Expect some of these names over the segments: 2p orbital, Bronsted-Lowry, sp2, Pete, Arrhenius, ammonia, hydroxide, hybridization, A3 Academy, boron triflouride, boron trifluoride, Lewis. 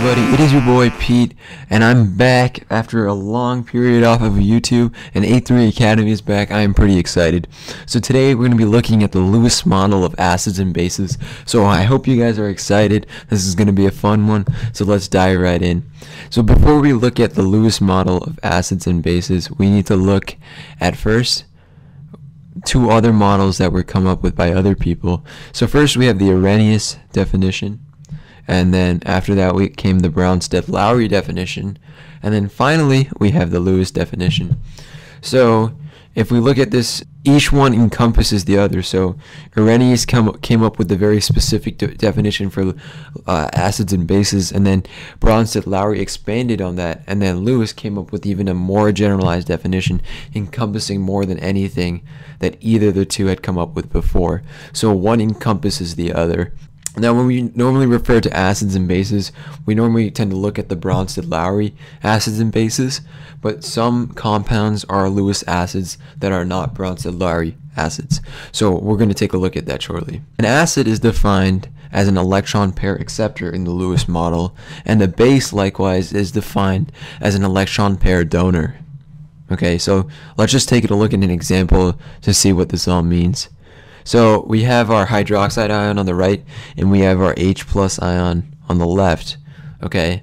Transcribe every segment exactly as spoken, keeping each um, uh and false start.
everybody, it is your boy Pete, and I'm back after a long period off of YouTube, and A three Academy is back. I am pretty excited. So today we're going to be looking at the Lewis model of acids and bases, so I hope you guys are excited. This is going to be a fun one, so let's dive right in. So before we look at the Lewis model of acids and bases, we need to look at first two other models that were come up with by other people. So first we have the Arrhenius definition. And then after that we came the Bronsted-Lowry definition. And then finally we have the Lewis definition. So if we look at this, each one encompasses the other. So Arrhenius come, came up with the very specific de definition for uh, acids and bases, and then Bronsted-Lowry expanded on that, and then Lewis came up with even a more generalized definition encompassing more than anything that either of the two had come up with before. So one encompasses the other. Now, when we normally refer to acids and bases, we normally tend to look at the Bronsted-Lowry acids and bases, but some compounds are Lewis acids that are not Bronsted-Lowry acids. So we're going to take a look at that shortly. An acid is defined as an electron pair acceptor in the Lewis model, and a base likewise is defined as an electron pair donor. Okay, so let's just take a look at an example to see what this all means. So we have our hydroxide ion on the right, and we have our H plus ion on the left, okay?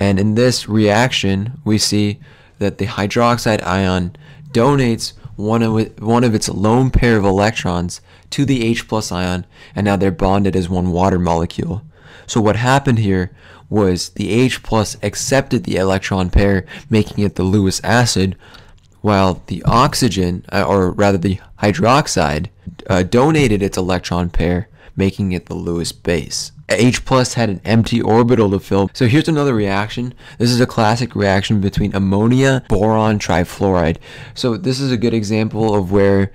And in this reaction, we see that the hydroxide ion donates one of, one of its lone pair of electrons to the H plus ion, and now they're bonded as one water molecule. So what happened here was the H plus accepted the electron pair, making it the Lewis acid, while the oxygen, or rather the hydroxide, uh, donated its electron pair, making it the Lewis base. H plus had an empty orbital to fill. So here's another reaction. This is a classic reaction between ammonia, boron triflouride. So this is a good example of where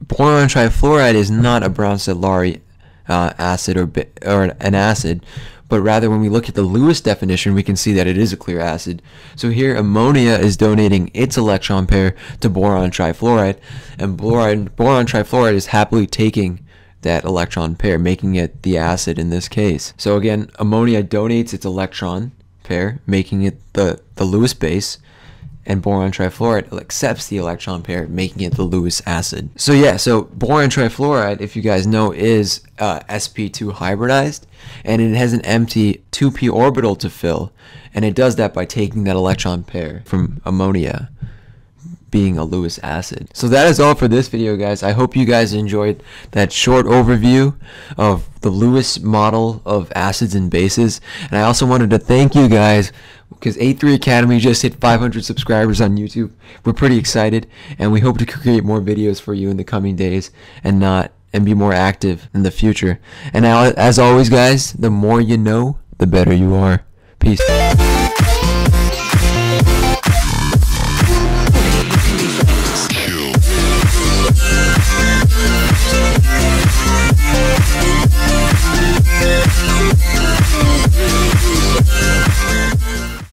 boron triflouride is not a Bronsted-Lowry uh, acid or, or an acid, but rather when we look at the Lewis definition, we can see that it is a clear acid. So here ammonia is donating its electron pair to boron trifluoride, and boron, boron trifluoride is happily taking that electron pair, making it the acid in this case. So again, ammonia donates its electron pair, making it the, the Lewis base, and boron trifluoride accepts the electron pair, making it the Lewis acid. So yeah, so boron trifluoride, if you guys know, is uh, s p two hybridized, and it has an empty two p orbital to fill, and it does that by taking that electron pair from ammonia, being a Lewis acid. So that is all for this video, guys. I hope you guys enjoyed that short overview of the Lewis model of acids and bases, and I also wanted to thank you guys because A three Academy just hit five hundred subscribers on YouTube. We're pretty excited, and we hope to create more videos for you in the coming days and not and be more active in the future. And as always, guys, the more you know, the better you are. Peace.